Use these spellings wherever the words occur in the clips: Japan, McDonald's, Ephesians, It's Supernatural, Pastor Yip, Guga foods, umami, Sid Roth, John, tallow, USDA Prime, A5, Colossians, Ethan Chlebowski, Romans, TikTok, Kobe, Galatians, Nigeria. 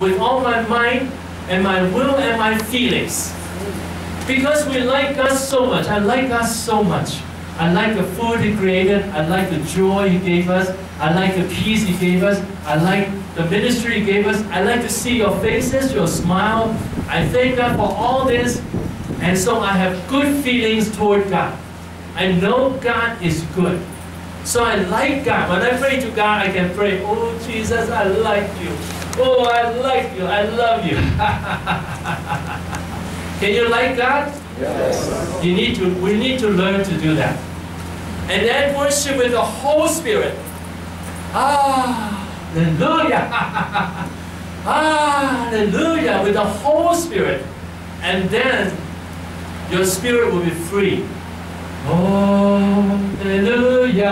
with all my mind and my will and my feelings. Because we like God so much. I like God so much. I like the food He created. I like the joy He gave us. I like the peace He gave us. I like the ministry He gave us. I like to see your faces, your smile. I thank God for all this. And so I have good feelings toward God. I know God is good. So I like God. When I pray to God, I can pray, "Oh Jesus, I like you. Oh, I like you. I love you." Can you like God? Yes. You need to, we need to learn to do that. And then worship with the whole spirit. Hallelujah. Hallelujah. With the whole spirit. And then your spirit will be free. Oh, hallelujah.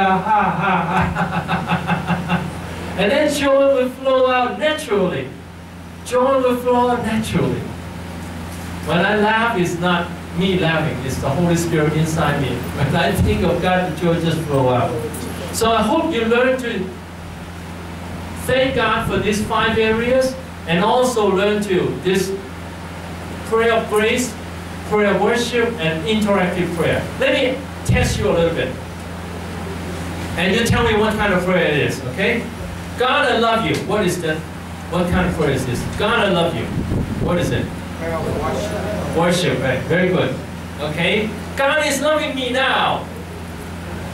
And then joy will flow out naturally. Joy will flow out naturally. When I laugh, it's not me laughing, it's the Holy Spirit inside me. When I think of God, the joy just flows out. So I hope you learn to thank God for these 5 areas, and also learn to this prayer of grace, prayer of worship, and interactive prayer. Let me test you a little bit. And you tell me what kind of prayer it is, okay? God, I love you. What is that? What kind of prayer is this? God, I love you. What is it? Worship. Worship, right. Very good. Okay? God is loving me now.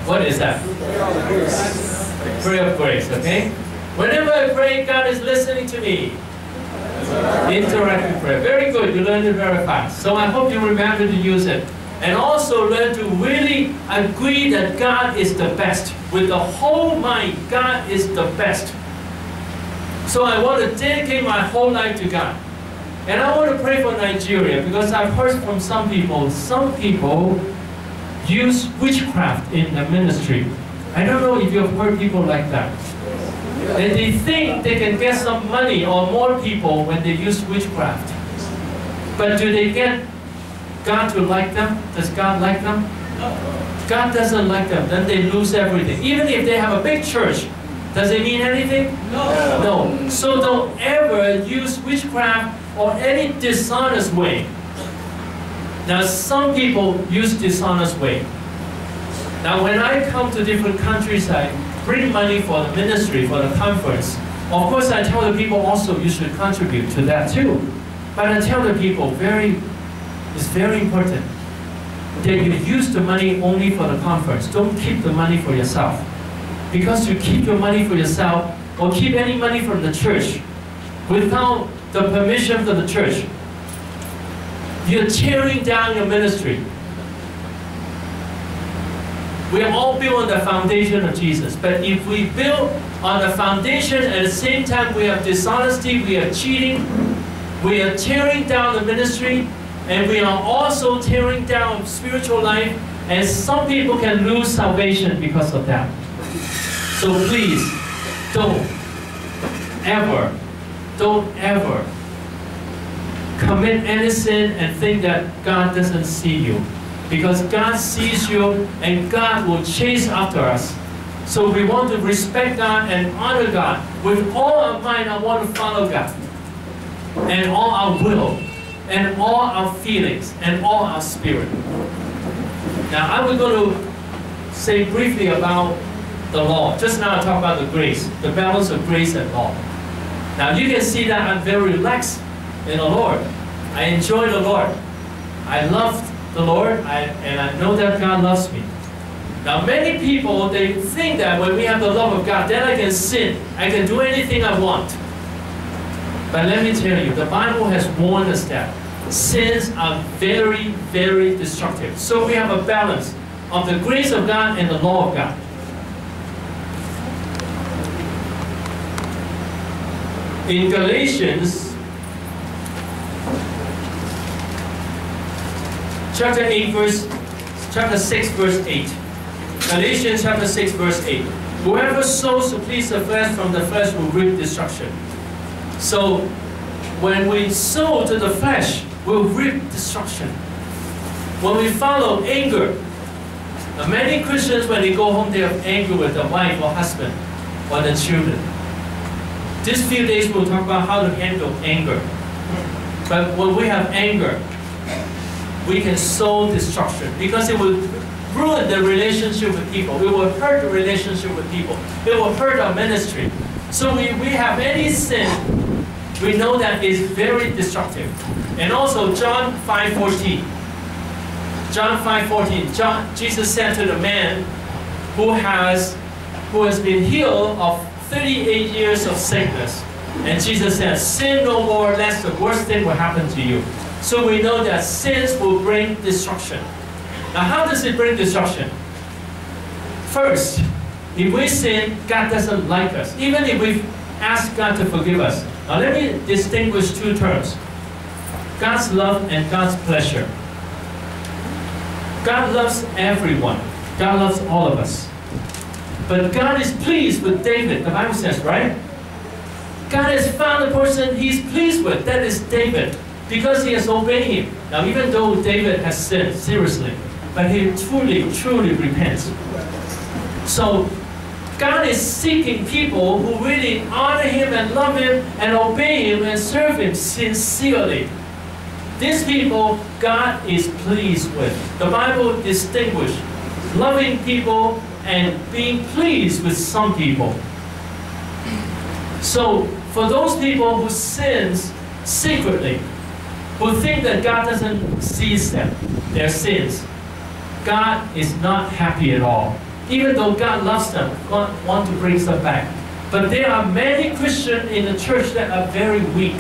What is that? Prayer of grace. Prayer of grace, okay? Whenever I pray, God is listening to me. Interactive prayer. Very good. You learned it very fast. So I hope you remember to use it. And also learn to really agree that God is the best. With the whole mind, God is the best. So I want to dedicate my whole life to God. And I want to pray for Nigeria, because I've heard from some people use witchcraft in the ministry. I don't know if you've heard people like that. And they think they can get some money or more people when they use witchcraft. But do they get God to like them? Does God like them? No. God doesn't like them. Then they lose everything. Even if they have a big church, does it mean anything? No. No. So don't ever use witchcraft or any dishonest way. Now some people use dishonest way. Now when I come to different countries, I bring money for the ministry, for the conference. Of course I tell the people also you should contribute to that too. But I tell the people it's very important that you use the money only for the conference. Don't keep the money for yourself. Because you keep your money for yourself or keep any money from the church without the permission from the church, you're tearing down your ministry. We all build on the foundation of Jesus. But if we build on the foundation at the same time we have dishonesty, we are cheating, we are tearing down the ministry, and we are also tearing down spiritual life, and some people can lose salvation because of that. So please, don't ever commit any sin and think that God doesn't see you. Because God sees you and God will chase after us. So we want to respect God and honor God. With all our mind, I want to follow God. And all our will, and all our feelings, and all our spirit. Now I was going to say briefly about the law. Just now I talked about the grace, the balance of grace and law. Now you can see that I'm very relaxed in the Lord. I enjoy the Lord. I love the Lord, and I know that God loves me. Now many people, they think that when we have the love of God, then I can sin. I can do anything I want. But let me tell you, the Bible has warned us that sins are very, very destructive. So we have a balance of the grace of God and the law of God. In Galatians chapter 6 verse 8. Galatians chapter 6 verse 8. Whoever sows to please the flesh, from the flesh will reap destruction. So when we sow to the flesh, we'll reap destruction. When we follow anger, many Christians when they go home, they have anger with the wife or husband or the children. These few days we'll talk about how to handle anger. But when we have anger, we can sow destruction, because it will ruin the relationship with people. It will hurt the relationship with people. It will hurt our ministry. So if we have any sin, we know that it's very destructive. And also John 5:14. John 5:14. Jesus said to the man who has been healed of 38 years of sickness. And Jesus says, sin no more, lest the worst thing will happen to you. So we know that sins will bring destruction. Now how does it bring destruction? First, if we sin, God doesn't like us, even if we ask God to forgive us. Now let me distinguish two terms: God's love and God's pleasure. God loves everyone. God loves all of us. But God is pleased with David, the Bible says, right? God has found a person he's pleased with, that is David, because he has obeyed him. Now even though David has sinned seriously, but he truly, truly repents. So God is seeking people who really honor him and love him and obey him and serve him sincerely. These people God is pleased with. The Bible distinguishes loving people and being pleased with some people. So for those people who sin secretly, who think that God doesn't see them, their sins, God is not happy at all. Even though God loves them, God wants to bring them back. But there are many Christians in the church that are very weak,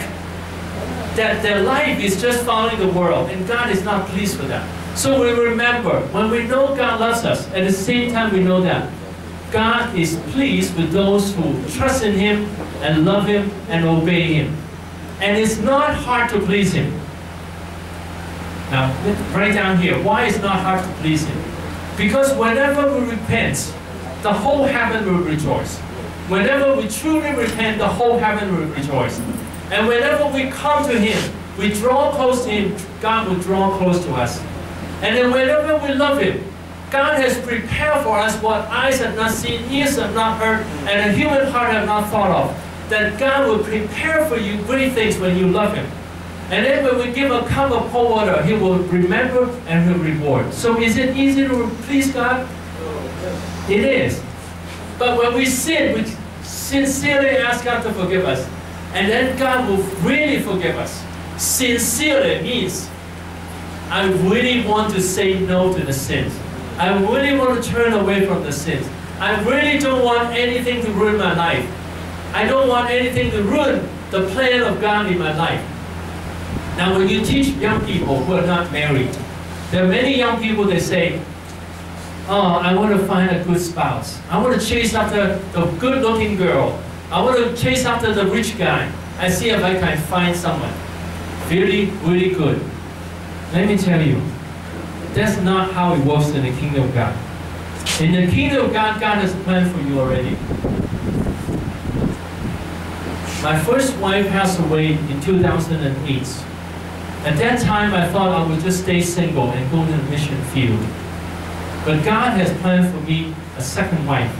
that their life is just following the world, and God is not pleased with that. So we remember, when we know God loves us, at the same time we know that God is pleased with those who trust in him and love him and obey him. And it's not hard to please him. Now, right down here, why it's not hard to please him? Because whenever we repent, the whole heaven will rejoice. Whenever we truly repent, the whole heaven will rejoice. And whenever we come to him, we draw close to him, God will draw close to us. And then whenever we love him, God has prepared for us what eyes have not seen, ears have not heard, and a human heart have not thought of. That God will prepare for you great things when you love him. And then when we give a cup of cold water, he will remember and he'll reward. So is it easy to please God? It is. But when we sin, we sincerely ask God to forgive us. And then God will really forgive us. Sincerely means, I really want to say no to the sins. I really want to turn away from the sins. I really don't want anything to ruin my life. I don't want anything to ruin the plan of God in my life. Now when you teach young people who are not married, there are many young people that say, oh, I want to find a good spouse. I want to chase after the good-looking girl. I want to chase after the rich guy. I see if I can find someone really, really good. Let me tell you, that's not how it works in the kingdom of God. In the kingdom of God, God has planned for you already. My first wife passed away in 2008. At that time, I thought I would just stay single and go to the mission field. But God has planned for me a second wife,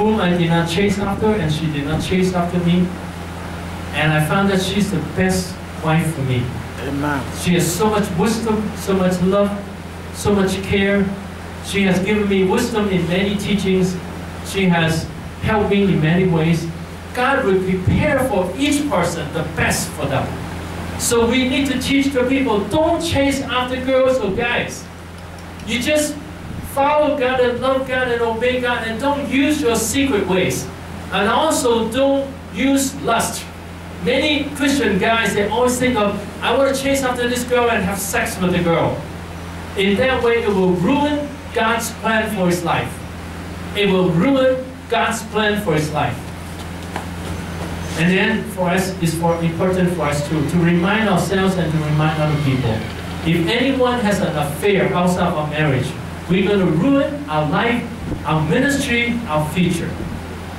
whom I did not chase after, and she did not chase after me. And I found that she's the best wife for me. She has so much wisdom, so much love, so much care. She has given me wisdom in many teachings. She has helped me in many ways. God will prepare for each person the best for them. So we need to teach the people, don't chase after girls or guys. You just follow God and love God and obey God, and don't use your secret ways. And also don't use lust. Many Christian guys, they always think of, I want to chase after this girl and have sex with the girl. In that way, it will ruin God's plan for his life. It will ruin God's plan for his life. And then for us, it's important for us to remind ourselves and to remind other people. If anyone has an affair outside of marriage, we're going to ruin our life, our ministry, our future.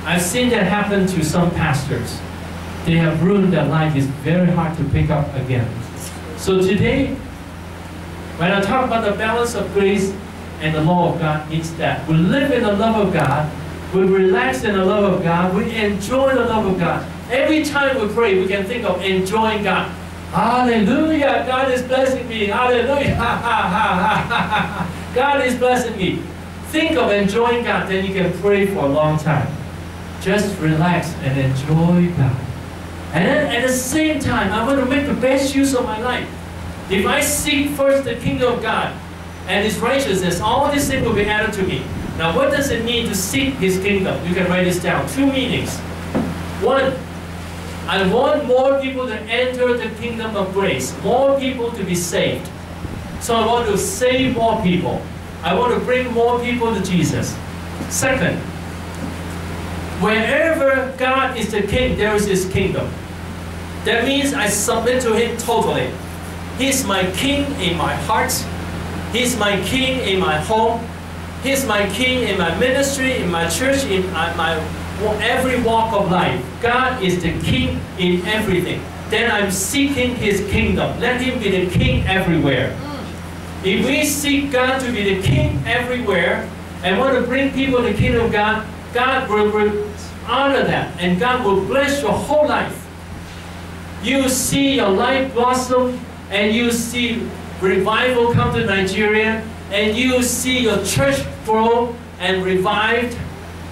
I've seen that happen to some pastors. They have ruined their life. It's very hard to pick up again. So today, when I talk about the balance of grace and the law of God, it's that we live in the love of God, we relax in the love of God, we enjoy the love of God, Every time we pray, we can think of enjoying God. Hallelujah, God is blessing me. Hallelujah. God is blessing me. Think of enjoying God, then you can pray for a long time. Just relax and enjoy God. And then at the same time, I want to make the best use of my life. If I seek first the kingdom of God and His righteousness, all these things will be added to me. Now, what does it mean to seek His kingdom? You can write this down. Two meanings. One, I want more people to enter the kingdom of grace, more people to be saved. So I want to save more people. I want to bring more people to Jesus. Second, wherever God is the king, there is His kingdom. That means I submit to Him totally. He is my king in my heart. He is my king in my home. He is my king in my ministry, in my church, in my every walk of life. God is the king in everything. Then I'm seeking His kingdom. Let Him be the king everywhere. If we seek God to be the king everywhere and want to bring people to the kingdom of God, God will honor that and God will bless your whole life. You see your life blossom and you see revival come to Nigeria and you see your church grow and revived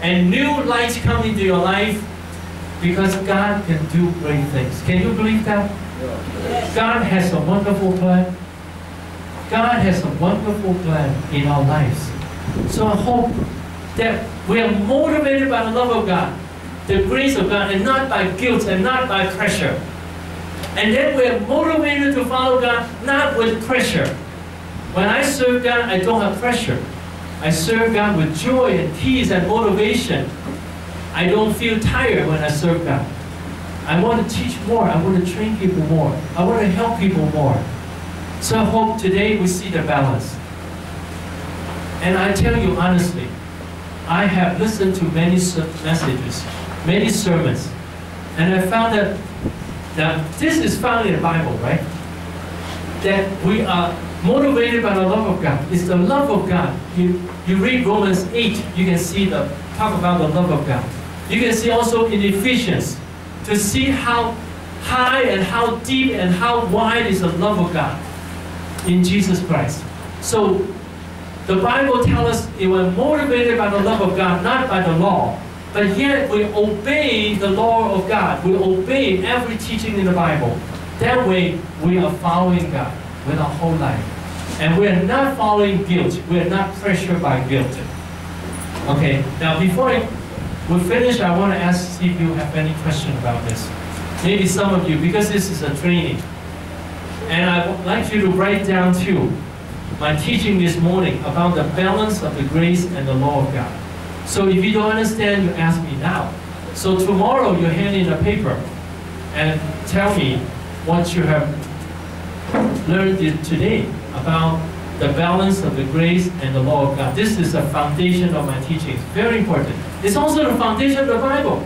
and new light come into your life because God can do great things. Can you believe that? Yes. God has a wonderful plan. God has a wonderful plan in our lives. So I hope that we are motivated by the love of God, the grace of God, and not by guilt and not by pressure. And then we are motivated to follow God, not with pressure. When I serve God, I don't have pressure. I serve God with joy and peace and motivation. I don't feel tired when I serve God. I want to teach more. I want to train people more. I want to help people more. So I hope today we see the balance. And I tell you honestly, I have listened to many messages, many sermons, and I found that, this is found in the Bible, right? That we are motivated by the love of God. It's the love of God. You read Romans 8, you can see the talk about the love of God. You can see also in Ephesians to see how high and how deep and how wide is the love of God in Jesus Christ. So the Bible tells us we were motivated by the love of God, not by the law. But yet we obey the law of God. We obey every teaching in the Bible. That way we are following God with our whole life. And we are not following guilt. We are not pressured by guilt. Okay, now before we finish, I want to ask if you have any question about this. Maybe some of you, because this is a training. And I would like you to write down too my teaching this morning about the balance of the grace and the law of God. So if you don't understand, you ask me now. So tomorrow you hand in a paper and tell me what you have learned today about the balance of the grace and the law of God. This is the foundation of my teaching. Very important. It's also the foundation of the Bible.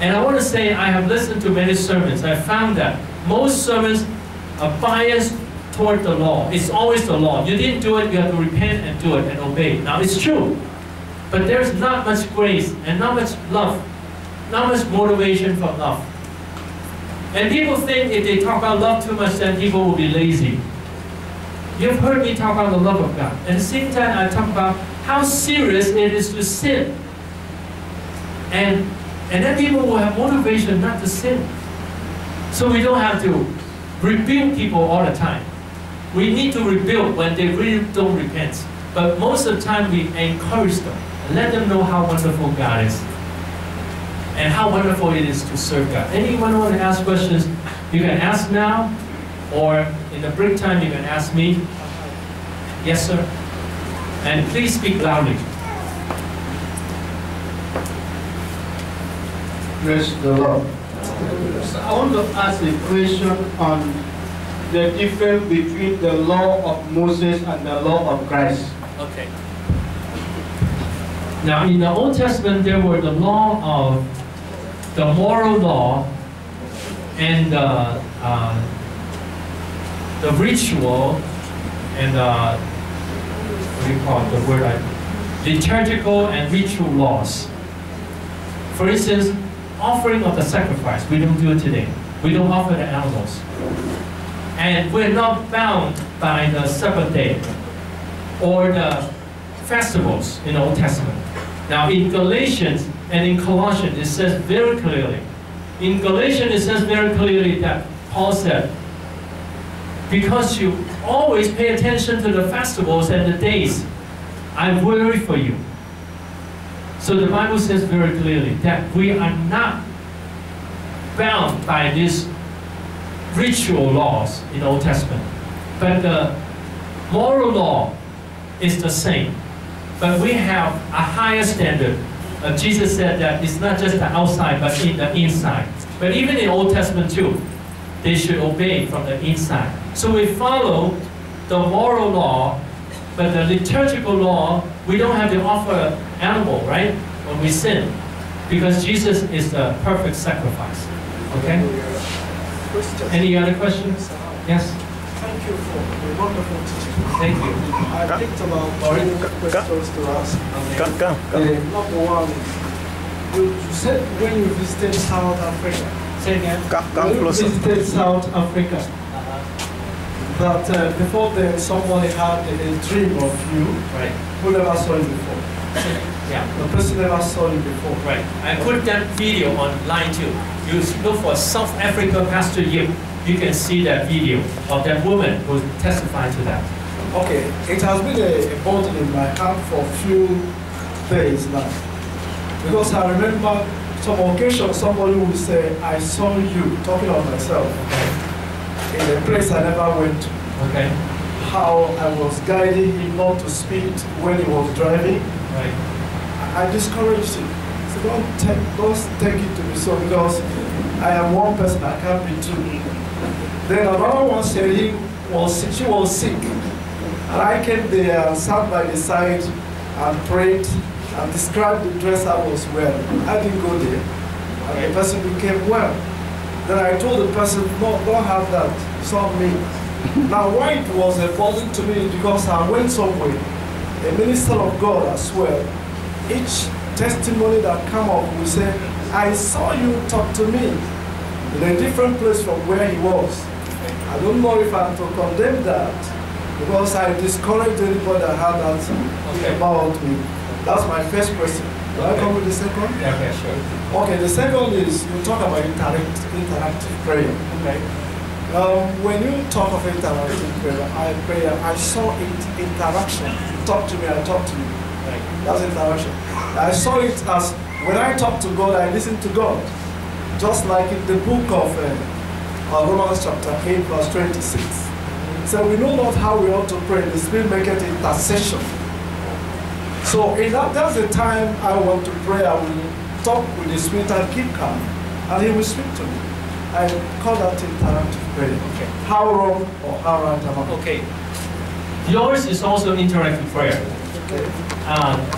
And I want to say I have listened to many sermons. I found that most sermons are biased toward the law. It's always the law. You didn't do it, you have to repent and do it and obey. Now it's true, but there's not much grace and not much love, not much motivation for love. And people think if they talk about love too much, then people will be lazy. You've heard me talk about the love of God. At the same time, I talk about how serious it is to sin. And then people will have motivation not to sin. So we don't have to rebuke people all the time. We need to rebuild when they really don't repent. But most of the time we encourage them and let them know how wonderful God is and how wonderful it is to serve God. Anyone want to ask questions, you can ask now or in the break time you can ask me. Yes, sir. And please speak loudly. Praise the Lord. I want to ask a question on the difference between the law of Moses and the law of Christ. Okay. Now, in the Old Testament, there were the law of the moral law and the ritual and what do you call it, the word? Liturgical and ritual laws. For instance, offering of the sacrifice. We don't do it today. We don't offer the animals. And we're not bound by the Sabbath day or the festivals in the Old Testament. Now in Galatians and in Colossians, it says very clearly. In Galatians, it says very clearly that Paul said, because you always pay attention to the festivals and the days, I'm weary for you. So the Bible says very clearly that we are not bound by these ritual laws in the Old Testament. But the moral law is the same. But we have a higher standard. Jesus said that it's not just the outside, but in the inside. But even in the Old Testament too, they should obey from the inside. So we follow the moral law, but the liturgical law, we don't have to offer animal, right? When we sin, because Jesus is the perfect sacrifice. Okay? Any other questions? Yes? Thank you for the wonderful teaching. Thank you. I picked about two questions to ask. Number one is, you said when you visited South Africa, say again, when you visited South Africa, that before then somebody had a dream of you, right, who never saw you before. Yeah. The person never saw you before. Right. I put that video online too. You look for South Africa Pastor Yip. You can see that video of that woman who testified to that. Okay. It has been a burden in my heart for a few days now. Because I remember some occasion somebody would say, I saw you, talking of myself, okay, in a place I never went to. Okay. How I was guiding him not to speed when he was driving. Right. I discouraged him. So don't take it to me so, because I am one person, I can't be two. Then another one said she was sick. And I came there and sat by the side and prayed and described the dress I was wearing. I didn't go there. And the person became well. Then I told the person, no, don't have that. It's not me. Now why it was important to me, because I went somewhere. A minister of God, I swear, each testimony that come up will say, I saw you talk to me in a different place from where he was. I don't know if I'm to condemn that, because I discouraged anybody that had that about me. That's my first question. Can I come with the second? Yeah, okay, sure. Okay, the second is, you talk about interactive prayer. Okay. When you talk of interactive prayer, I saw it interaction. Talk to me, I talk to you. Right. That's interaction. I saw it as when I talk to God, I listen to God. Just like in the book of Romans chapter 8, verse 26. So we know not how we ought to pray. The Spirit maketh intercession. So in that's the time I want to pray. I will talk with the Spirit and keep calm, and He will speak to me. I call that interactive prayer. Okay. How wrong or how right am I? Okay. Yours is also interactive prayer. Okay.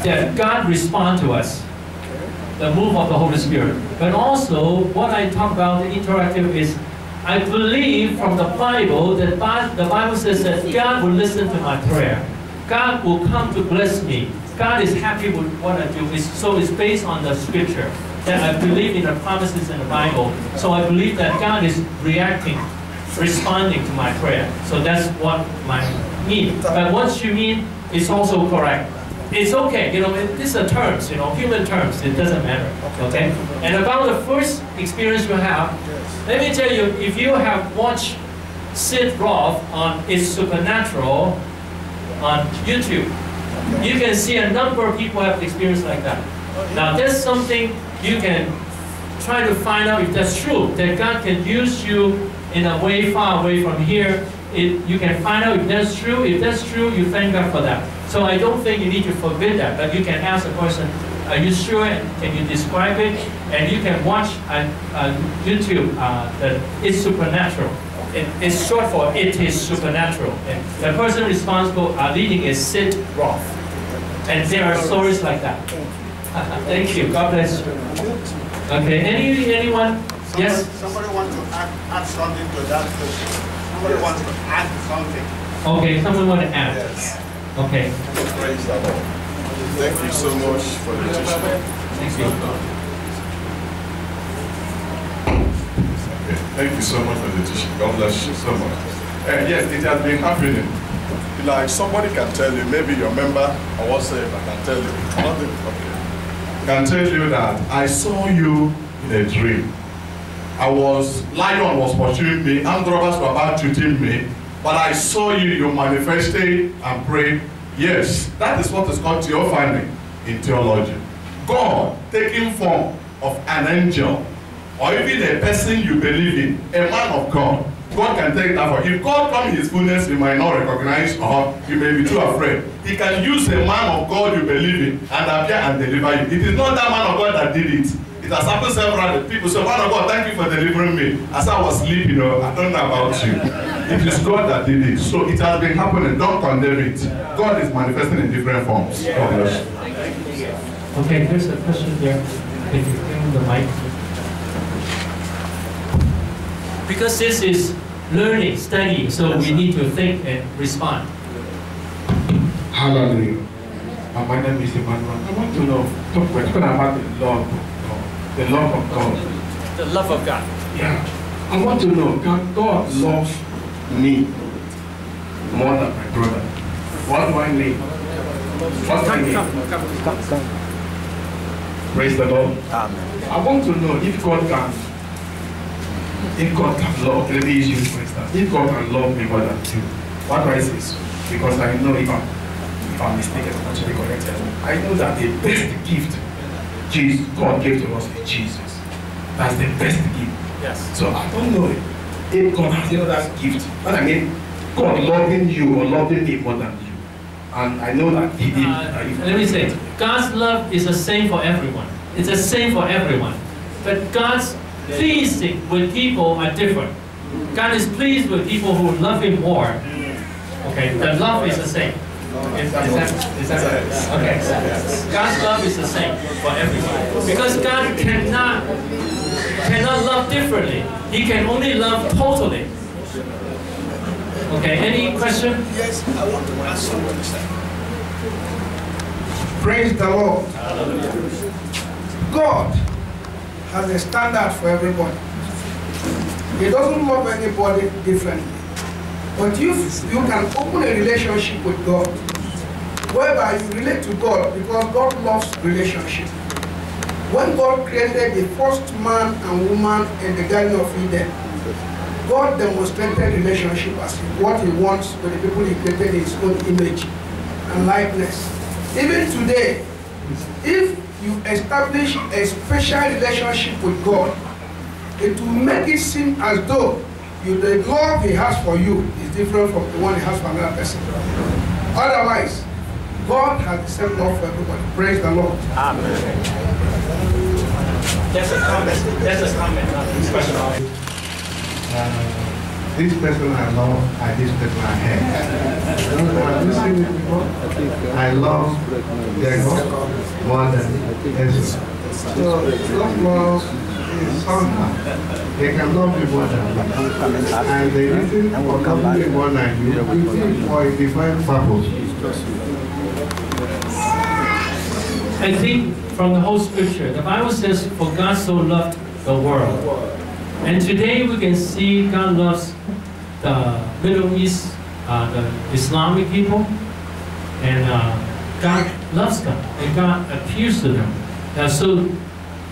That God responds to us. Okay. The move of the Holy Spirit. But also, what I talk about the interactive is, I believe from the Bible that the Bible says that God will listen to my prayer. God will come to bless me. God is happy with what I do. So it's based on the Scripture. That I believe in the promises in the Bible. So I believe that God is reacting, responding to my prayer. So that's what my mean. But what you mean is also correct. It's okay, you know, these are terms, you know, human terms, it doesn't matter, okay? And about the first experience you have, let me tell you, if you have watched Sid Roth on It's Supernatural on YouTube, you can see a number of people have experienced like that. Now there's something you can try to find out if that's true, that God can use you in a way far away from here. You can find out if that's true. If that's true, you thank God for that. So I don't think you need to forbid that, but you can ask the person, are you sure? Can you describe it? And you can watch on YouTube that It's Supernatural. It's short for It Is Supernatural. And the person responsible leading is Sid Roth. And there are stories like that. Thank you. God bless you. Okay. Anyone? Yes. Somebody wants to add something to that question. Somebody wants to add something. Okay. Someone want to add. Yes. Okay. Praise the Lord. Thank you so much for the teaching. Thank you. Thank you so much for the teaching. God bless you so much. And yes, it has been happening. Like somebody can tell you, maybe your member or whatsoever can tell you, nothing, okay, can tell you that I saw you in a dream. Lion was pursuing me, armed robbers were about to kill me, but I saw you, you manifested and prayed. Yes, that is what is called theophany in theology. God taking form of an angel, or even a person you believe in, a man of God. God can take that for. If God comes in his fullness, you might not recognize or you may be too afraid. He can use a man of God you believe in and appear and deliver you. It is not that man of God that did it. It has happened several people. So, man of God, thank you for delivering me. As I was sleeping, I don't know about you. It is God that did it. So it has been happening. Don't condemn it. God is manifesting in different forms. God bless you. Okay, there's a question there. Can you bring the mic? Because this is learning, studying, so we need to think and respond. Hallelujah. My name is Emmanuel. I want to know, we're talking about the love of God. The love of God. The love of God. Yeah. I want to know, can God love me more than my brother? What do I need? What do I need? Come. Praise the Lord. Amen. I want to know if God can. If God can love, let me use for instance, if God can love me more than you, what do I say? Because I know if I'm mistaken, I'm actually corrected. I know that the best gift Jesus, God gave to us is Jesus. That's the best gift. Yes. So I don't know if God has another gift. But I mean, God loving you or loving me more than you. And I know that He did. Let me say, God's love is the same for everyone. It's the same for everyone. But God's pleased with people are different. God is pleased with people who love Him more. Okay, the love is the same. Is that okay? God's love is the same for everyone because God cannot love differently. He can only love totally. Okay. Any question? Yes, I want to ask someone to say. Praise the Lord. Hallelujah. God has a standard for everybody. He doesn't love anybody differently. But you can open a relationship with God, whereby you relate to God because God loves relationship. When God created the first man and woman in the Garden of Eden, God demonstrated relationship as what He wants with the people He created in His own image and likeness. Even today, if you establish a special relationship with God, it will make it seem as though the love He has for you is different from the one He has for another person. Otherwise, God has the same love for everybody. Praise the Lord. Amen. That's a comment. That's a comment. This person, this person I love, and this person I hate. I love their God more than Jesus. So God loves is somehow. They can love you more than me. And the reason for loving me more than you is for a divine purpose. I think from the whole scripture, the Bible says, for God so loved the world. And today we can see God loves the Middle East, the Islamic people, and God loves them, and God appears to them. So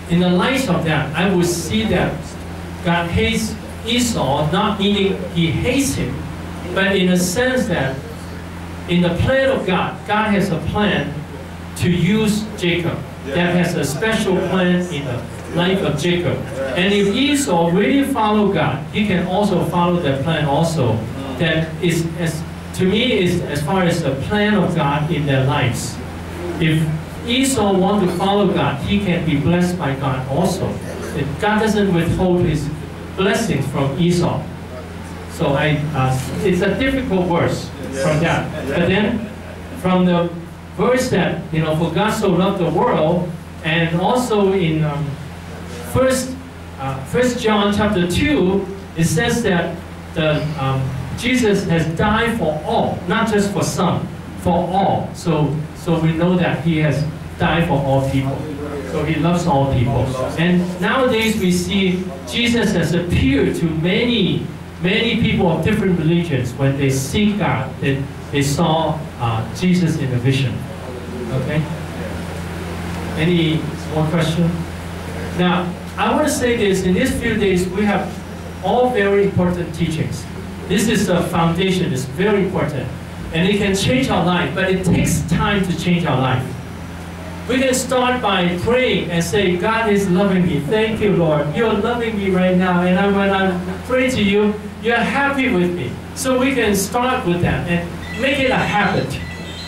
in the light of that, I will see that God hates Esau, not meaning He hates him, but in a sense that in the plan of God, God has a plan to use Jacob. That has a special plan in the life of Jacob. And if Esau really follow God, he can also follow that plan also. That is, to me, is as far as the plan of God in their lives. If Esau wants to follow God, he can be blessed by God also. If God doesn't withhold His blessings from Esau. So it's a difficult verse from that. But then, from the verse that, you know, for God so loved the world, and also in First John chapter 2, it says that Jesus has died for all, not just for some, for all. So we know that He has died for all people. So he loves all people. And nowadays we see Jesus has appeared to many, many people of different religions. When they seek God, they saw Jesus in a vision. Okay? Any more question? Now, I want to say this, in these few days, we have all very important teachings. This is a foundation, it's very important. And it can change our life, but it takes time to change our life. We can start by praying and say, God is loving me. Thank you, Lord. You're loving me right now. And when I pray to you, you're happy with me. So we can start with that and make it a habit.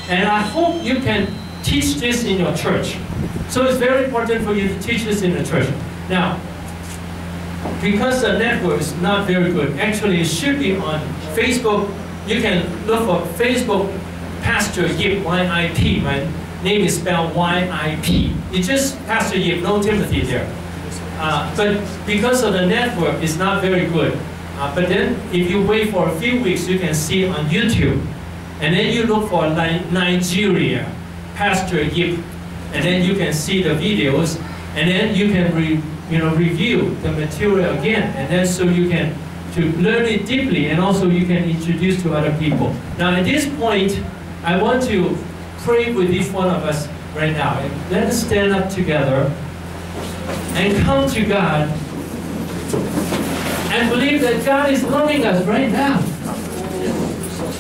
And I hope you can teach this in your church. So it's very important for you to teach this in the church. Now, because the network is not very good, actually it should be on Facebook. You can look for Facebook Pastor Yip, YIP. My name is spelled YIP. It's just Pastor Yip, no Timothy there. But because of the network, it's not very good. But then if you wait for a few weeks, you can see it on YouTube. And then you look for Nigeria, Pastor Yip. And then you can see the videos. And then you can review the material again. And then so you can to learn it deeply, and also you can introduce to other people. Now at this point, I want to pray with each one of us right now. And let us stand up together and come to God and believe that God is loving us right now.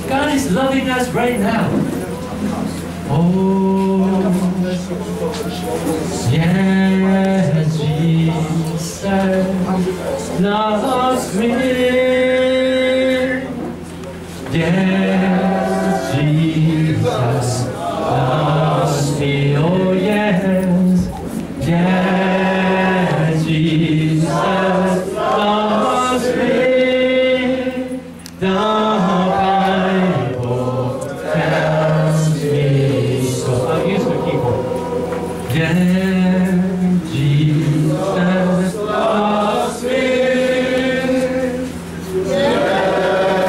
God is loving us right now. Oh, yes, Jesus loves me. Yes, Jesus loves me. Oh, yes, yes, Jesus loves me. Then Jesus loves me. Yes, Jesus loves me. Yes, Jesus loves me. The Bible tells me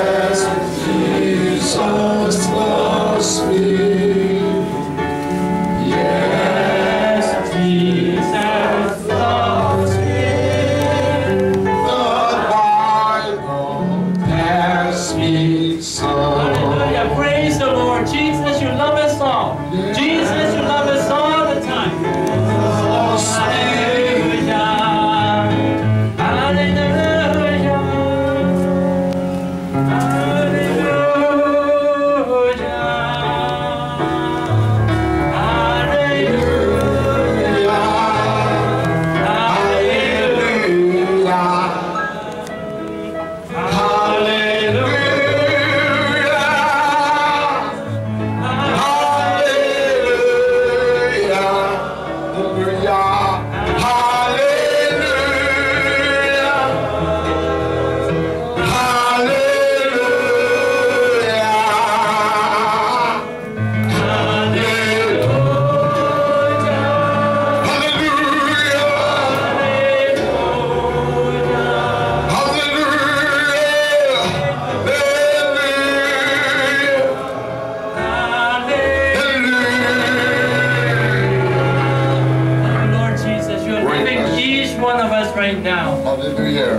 so. Hallelujah. Praise the Lord. Jesus, you love us all. Yes. Jesus, you love us all.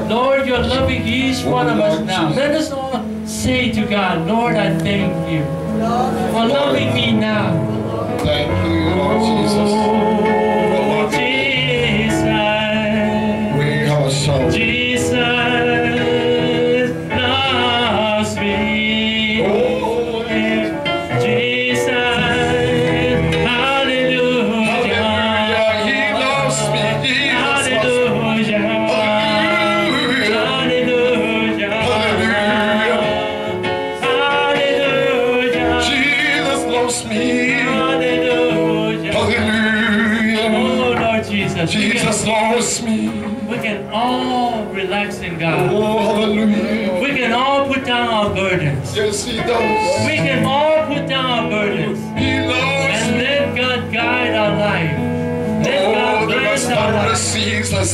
Lord, you're loving each one of us now. Let us all say to God, Lord, I thank you for loving me now. Thank you, Lord Jesus. Oh, Jesus. We are so. Jesus loves me. Oh, yeah. Jesus. Hallelujah. Hallelujah. He loves me. He loves hallelujah. Jesus loves me. We can all relax in God. Oh, hallelujah. We can all put down our burdens. Yes, He does. We can all put down our burdens. He loves and let God guide our life. Let God bless our life.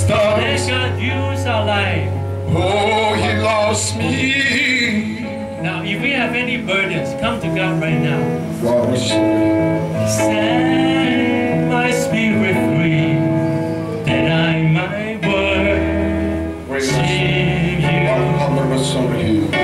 Let God use our life. Oh, He loves me. Now, if we have any burdens, come to God right now. Wow. Set my spirit free. Let's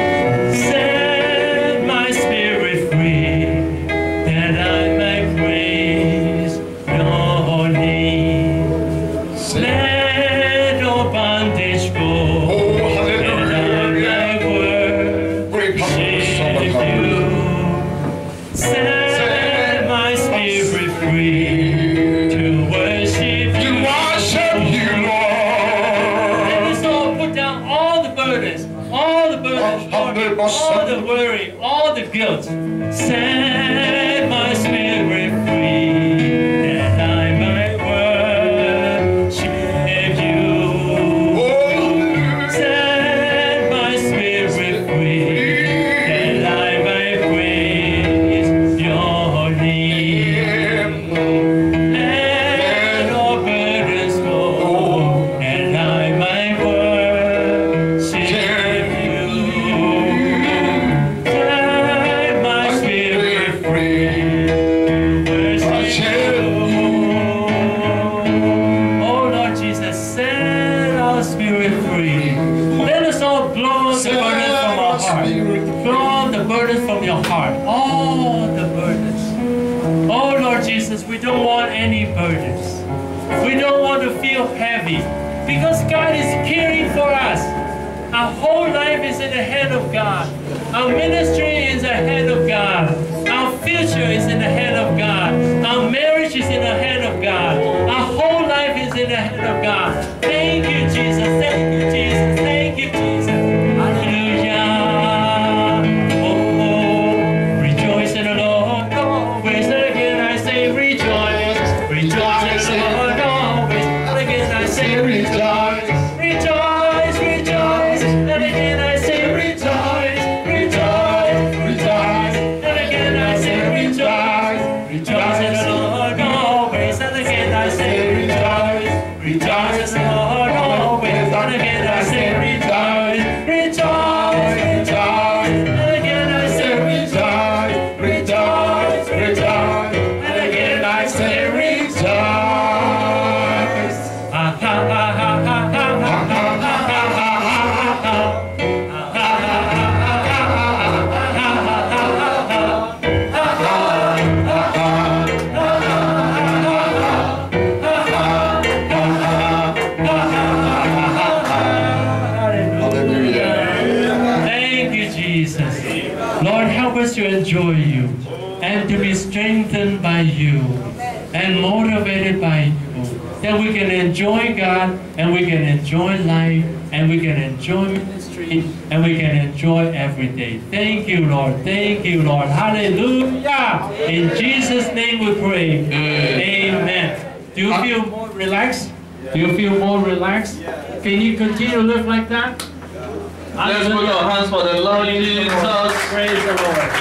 put our hands for the Lord Jesus. Praise the Lord.